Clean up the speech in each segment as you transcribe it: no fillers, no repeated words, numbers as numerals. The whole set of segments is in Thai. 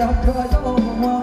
No, no.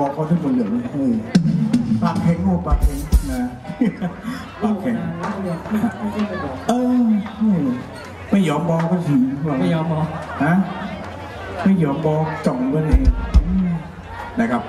บอกเขาทุกคนเหลือปากแข็งโง่ปากแข็งนะปากแข็งไม่ยอมบอกก็ถึงไม่ยอมบอกฮะไม่ยอมบอกจ่องเพื่อนเองนะครับ